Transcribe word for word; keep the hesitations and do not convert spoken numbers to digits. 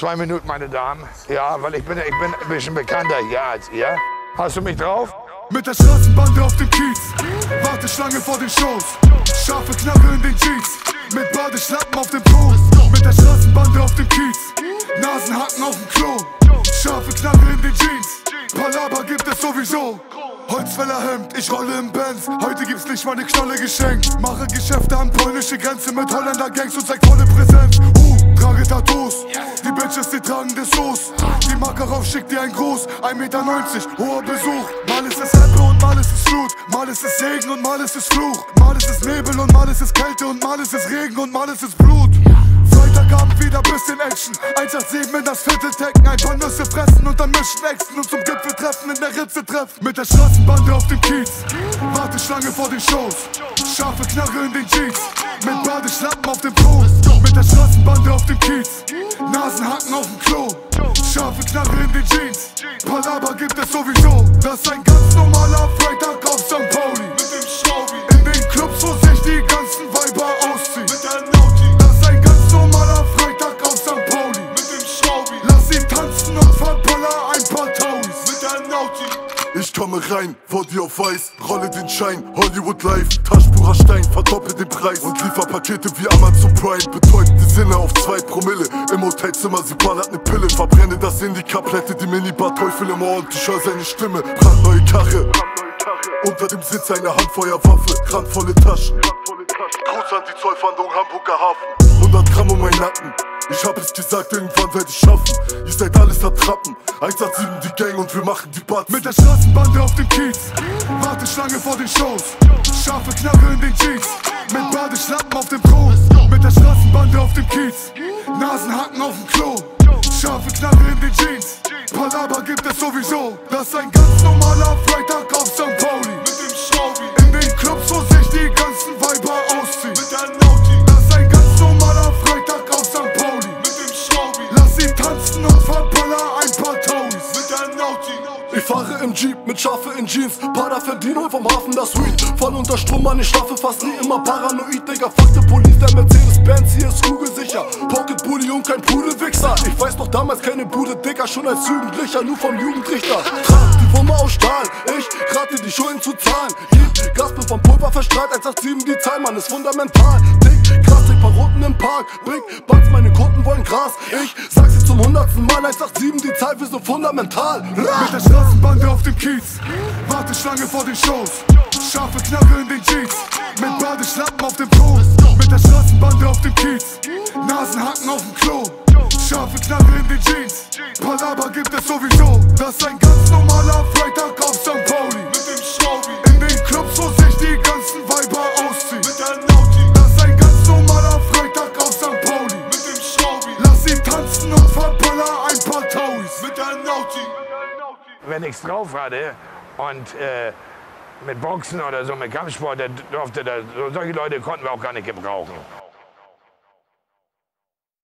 Zwei Minuten, meine Damen. Ja, weil ich bin, ich bin ein bisschen bekannter hier als ihr. Hast du mich drauf? Mit der Straßenbande auf den Kiez, Warteschlange vor den Shows, scharfe Knarre in den Jeans, mit Badeschlappen auf dem Po. Mit der Straßenbande auf den Kiez, Nasenhaken auf dem Klo, scharfe Knarre in den Jeans, Palaber gibt es sowieso. Holzfällerhemd, ich rolle im Benz. Heute gibt's nicht mal ne Knolle geschenkt. Mache Geschäfte an polnische Grenze mit Holländer Gangs und zeig volle Präsenz. Uh, trage Tattoos, die Bitches, die tragen Dessous. Die Makarov schickt dir ein Gruß, ein Meter neunzig, hoher Besuch. Mal ist es Ebbe und mal ist es Flut, mal ist es Segen und mal ist es Fluch. Mal ist es Nebel und mal ist es Kälte und mal ist es Regen und mal ist es Blut. Freitagabend wieder bisschen Action, eins acht sieben in das Viertel tacken, ein paar Nüsse fressen und dann mischen Äxten und zum Gipfel treffen, in der Ritze treffen. Mit der Straßenbande auf den Kiez, Warteschlange vor den Shows, scharfe Knarre in den Jeans, mit Badeschlappen auf dem Po. Mit der Straßenbande auf den Kiez, Nasenhaken auf dem Klo, scharfe Knarre in den Jeans, Palaber gibt es sowieso. Das ist ein ganz normaler Freitag auf Sankt Pauli, mit dem Schnaubi, in den Clubs, wo sich die ganzen Weiber ausziehen. Mit der Nauti. Normaler Freitag auf Sankt Pauli mit dem Schraubi. Lass sie tanzen und verballer ein paar Taunis mit der Nauti. Ich komme rein, vor dir auf Weiß, rolle den Schein, Hollywood Life. Taschenbucher Stein, verdoppelt den Preis und liefer Pakete wie Amazon Prime. Betäubt die Sinne auf zwei Promille, im Hotelzimmer, sie ballert ne Pille. Verbrenne das in die Kaplette, die Minibar, Teufel im Ohr und ich hör seine Stimme. Brandneue Karre, unter dem Sitz eine Handfeuerwaffe, randvolle Taschen. Gruß an die Zollfahndung, Hamburger Hafen. hundert Gramm um meinen Nacken. Ich hab es gesagt, irgendwann werd ich schaffen. Ihr seid alles Attrappen. eins acht sieben die Gang und wir machen die Batzen. Mit der Straßenbande auf dem Kiez, Warteschlange vor den Shows, scharfe Knarre in den Jeans, mit Badeschlappen auf dem Po. Mit der Straßenbande auf dem Kiez, Nasenhaken auf dem Klo, scharfe Knarre in den Jeans, Palaber gibt es sowieso. Das ist ein ganz normaler Freitag auf Sankt Pauli mit dem Schraubi. In den Clubs, wo sich die ganzen Weiber ausziehen mit der Nauti. Das ist ein ganz normaler Freitag auf Sankt Pauli mit dem Schraubi. Lass sie tanzen und verballer ein paar Taunis mit der Nauti. Ich fahre im Jeep mit Schafe in Jeans, Paraferdino vom Hafen das Weed. Voll unter Strom, Mann, ich schlafe fast nie, immer paranoid, Digga. Fuck the Police, der Mercedes-Benz, hier ist kugelsicher. Pocket Bulli und kein Pudelwichser. Ich weiß noch damals keine Bude, Digga, schon als Jugendlicher, nur vom Jugendrichter. Trag die Wumme aus Stahl, ich rate die Schulden zu zahlen. Gib Gas, bin vom Pulver verstrahlt, eins acht sieben die Zahl, Mann, ist fundamental. Dick, krass, ich paar Runden im Park, Big Bugs, meine Kunden wollen Gras. Ich sag sie zum hundertsten Mal, eins acht sieben die Zahl, wir sind fundamental. Straßenbande auf dem Kiez, Warteschlange vor den Shows, scharfe Knarre in den Jeans, mit Badeschlappen auf dem Po. Mit der Straßenbande auf dem Kiez, Nasenhaken auf dem Klo, scharfe Knarre in den Jeans, Palaber gibt es sowieso. Das ist ein ganz normaler Freitag auf Sankt Pauli mit dem Schraubi. In den Clubs, wo sich die ganzen Weiber ausziehen mit der Nauti. Das ist ein ganz normaler Freitag auf Sankt Pauli mit dem Schraubi. Lass sie tanzen und verballer ein paar Tauis mit der Nauti. Wenn ich's drauf hatte und äh, mit Boxen oder so, mit Kampfsport, da durfte da, solche Leute konnten wir auch gar nicht gebrauchen.